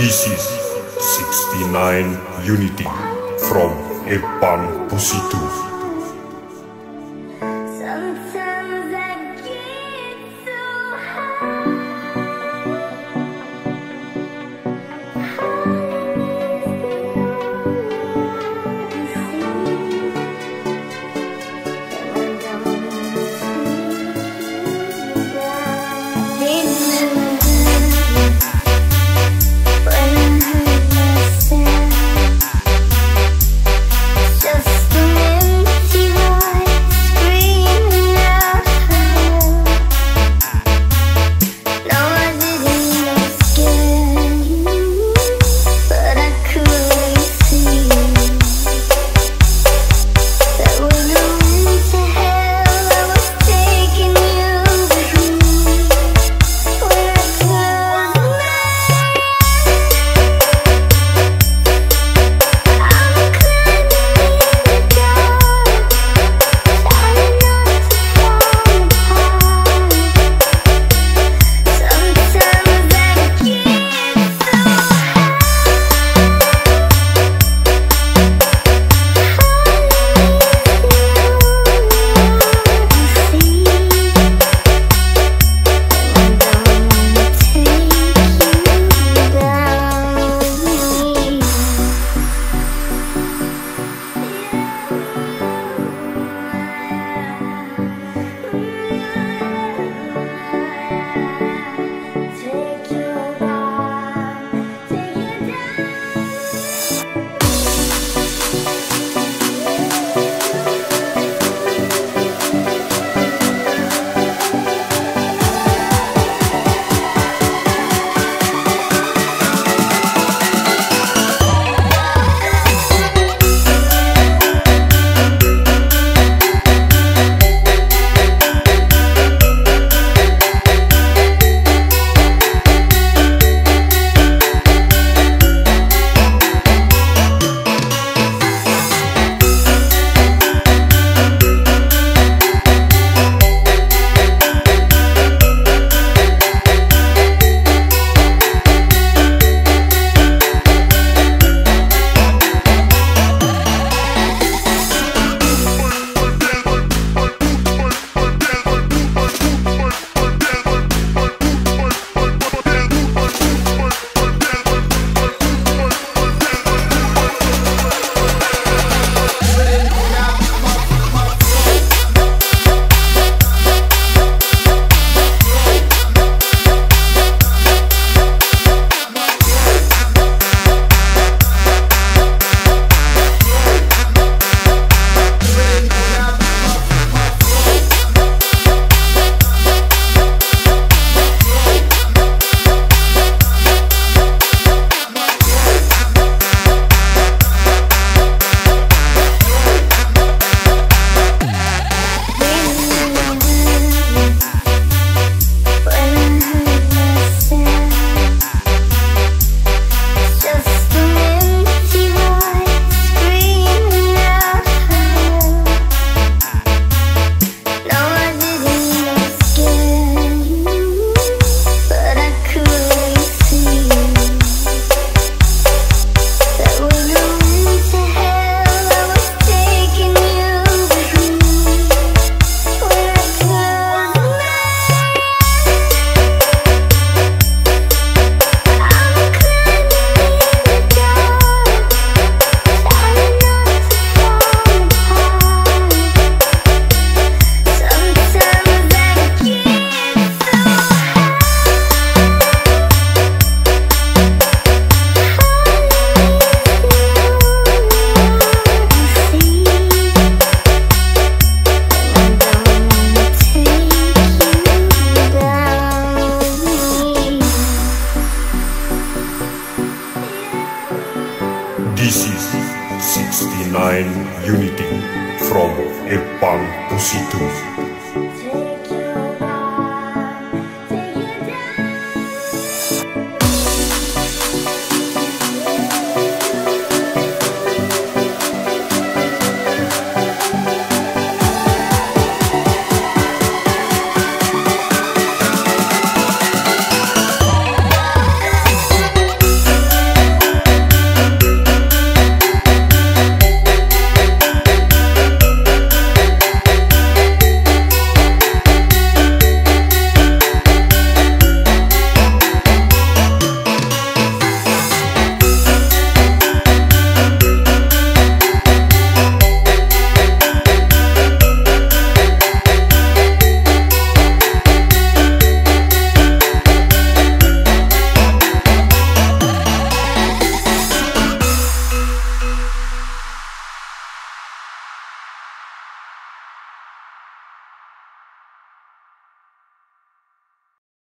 This is 69 Unity from Epan Positif. This is 69 Unity from Epan Positif.